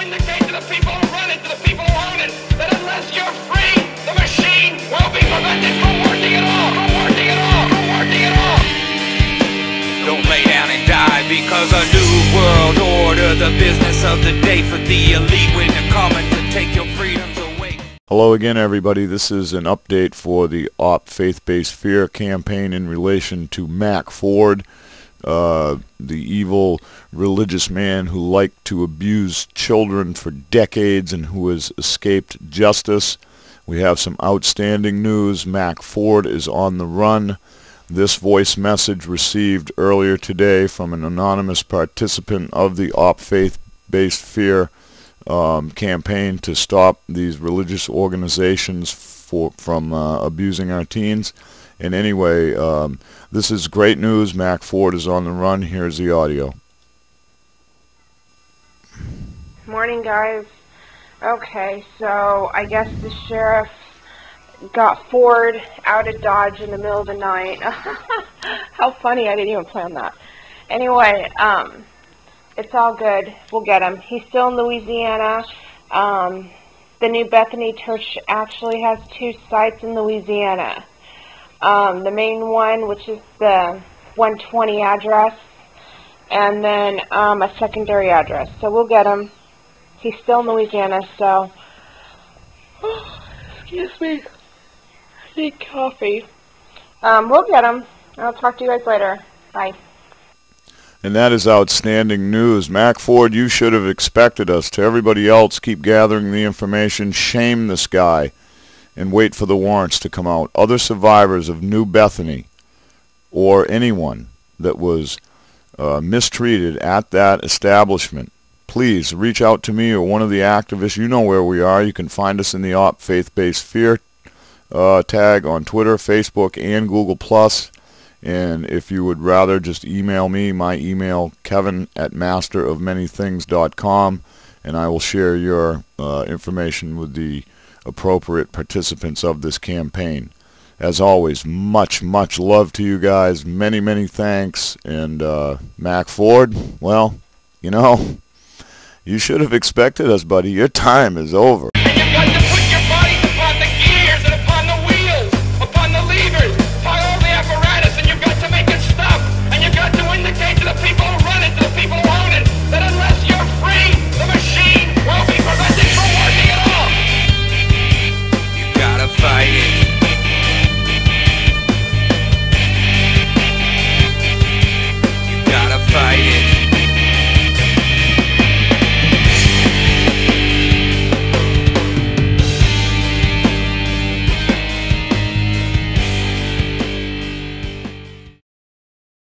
open the gate to the people who run it, to the people who own it, that unless you're free, the machine will be prevented from working at all, from working at all, from working at all. Don't lay down and die because a new world order, the business of the day for the elite, when they're coming to take your freedoms away. Hello again, everybody. This is an update for the Op Faith-Based Fear campaign in relation to Mack Ford. The evil religious man who liked to abuse children for decades and who has escaped justice. We have some outstanding news. Mack Ford is on the run. This voice message received earlier today from an anonymous participant of the Op Faith-Based Fear campaign to stop these religious organizations from abusing our teens. And anyway, this is great news. Mack Ford is on the run. Here's the audio. Morning, guys. Okay, so I guess the sheriff got Ford out of Dodge in the middle of the night. How funny. I didn't even plan that. Anyway, it's all good. We'll get him. He's still in Louisiana. The New Bethany Church actually has two sites in Louisiana. The main one, which is the 120 address, and then a secondary address. So we'll get him. He's still in Louisiana, so... Oh, excuse me. I need coffee. We'll get him. I'll talk to you guys later. Bye. And that is outstanding news. Mack Ford, you should have expected us. To everybody else, keep gathering the information. Shame this guy. And wait for the warrants to come out. Other survivors of New Bethany or anyone that was mistreated at that establishment, please reach out to me or one of the activists. You know where we are. You can find us in the Op Faith-Based Fear tag on Twitter, Facebook, and Google+. And if you would rather just email me, my email, kevin@masterofmanythings.com, and I will share your information with the appropriate participants of this campaign. As always, much love to you guys, many thanks. And Mack Ford, well, you know, you should have expected us, buddy. Your time is over.